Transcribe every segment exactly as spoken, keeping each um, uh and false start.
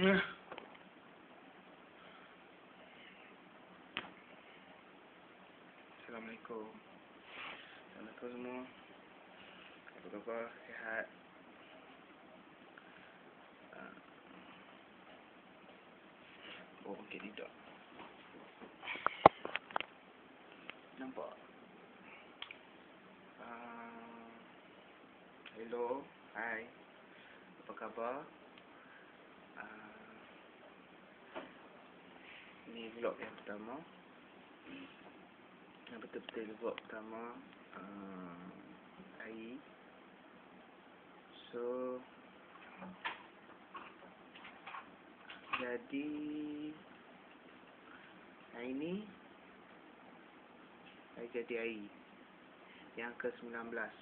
Assalamualaikum. Assalamualaikum semua. Apa khabar? Sihat? Oh, okey tidak. Nampak? Uh, hello, hi. Apa khabar? Uh, ini vlog yang pertama, yang betul-betul vlog pertama uh, hari. So jadi hari ni saya jadi hari yang ke sembilan belas.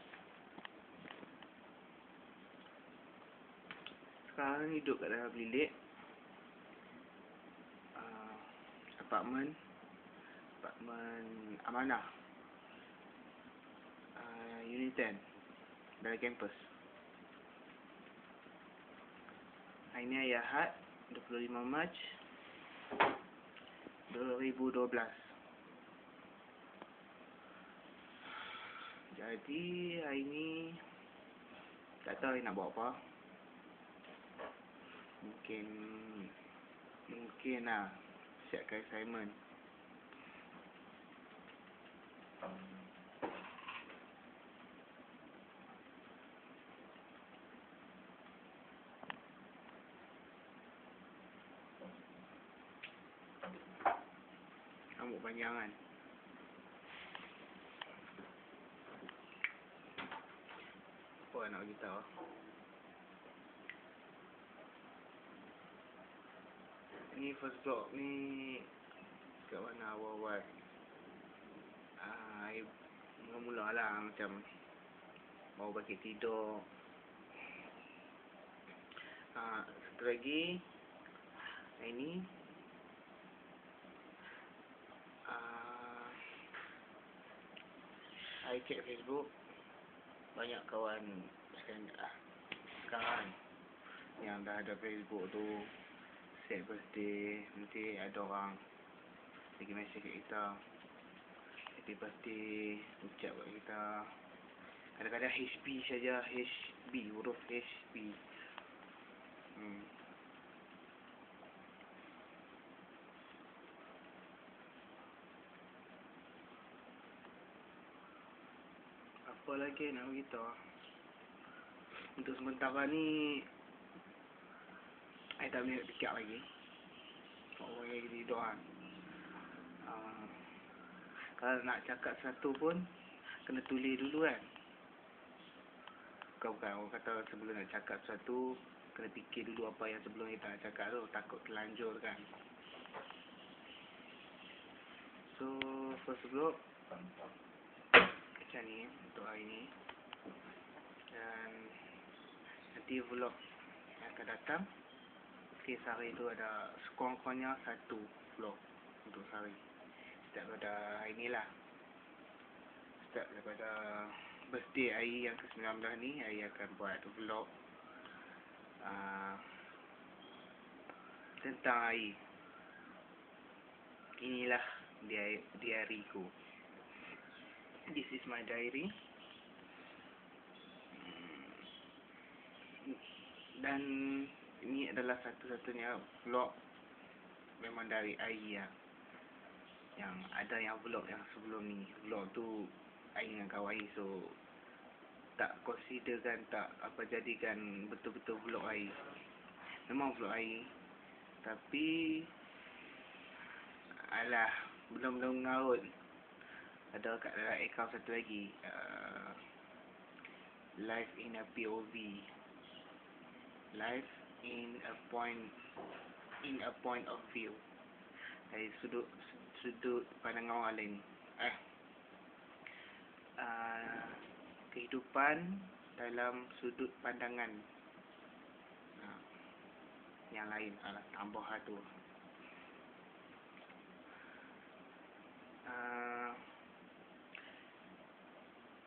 Sekarang hidup kat dalam bilik uh, apartmen apartmen amanah uh, Uniten dalam kampus. Hari ni hari Ahad dua puluh lima Mac dua ribu dua belas. Jadi hari ni tak tahu nak buat apa. Mungkin Mungkin lah siapkan assignment. Rambut panjang kan. Apa nak bagi tahu? Ni first vlog ni kat mana awal-awal ah, mula-mula lah macam bawa bagi tidur. Ah, satu lagi hari ni saya cek Facebook, banyak kawan sekarang yang dah ada Facebook tu set birthday, nanti ada orang bagi mesej kat kita happy birthday, ucap kat kita. Kadang-kadang H B saja, H B, huruf H B. Hmm. Apa lagi nak beritahu? Untuk sementara ni saya tak boleh nak fikir lagi. Orang yang kita hidup kan uh, kalau nak cakap satu pun kena tulis dulu kan. Bukan-bukan orang kata sebelum nak cakap satu kena fikir dulu apa yang sebelum kita nak cakap tu, takut terlanjur kan. So first vlog macam ni untuk hari ni, dan nanti vlog yang akan datang ok, sehari tu ada sekurang-kurangnya satu vlog untuk sehari, setiap pada hari ni lah, setiap daripada birthday hari yang ke sembilan belas ni saya akan buat vlog uh, tentang hari. Inilah diari, diariku. This is my diary. Dan ini adalah satu-satunya vlog memang dari Aiya. Yang ada yang vlog yang sebelum ni, vlog tu Aiya dengan kawan Aiya, so tak considerkan, tak apa jadikan betul-betul vlog Aiya. Memang vlog Aiya, tapi alah, belum-belum mengarut. Ada kat dalam account satu lagi uh, live in a P O V, live in a point in a point of view, dari sudut sudut pandangan orang lain eh uh, kehidupan dalam sudut pandangan uh, yang lain. Alah, tambah tu uh,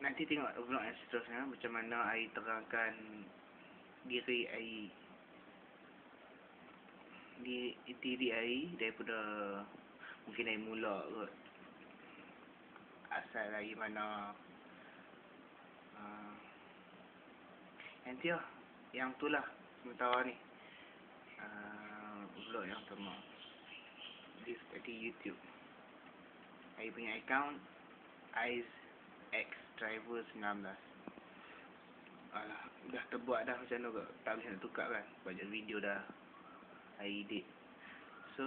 nanti tengok vlog yang seterusnya macam mana saya terangkan diri saya ni tirik air daripada mungkin dari mula kot, asal dari mana. Uh, nanti lah yang tu lah sementara ni uh, vlog yang pertama di di YouTube. Saya punya account AizX Driver nineteen. Alah, dah terbuat dah macam tu kot. Tak boleh nak tukar kan. Banyak video dah I edit. So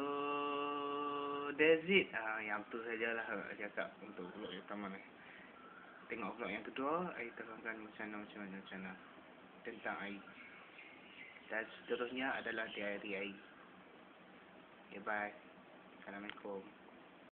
that's it. Ah, yang tu sajalah cakap untuk vlog yang pertama ni. Tengok vlog yang kedua, I terangkan macam mana macam mana macam mana tentang I. Dan seterusnya adalah diary I. Okay, bye. Assalamualaikum.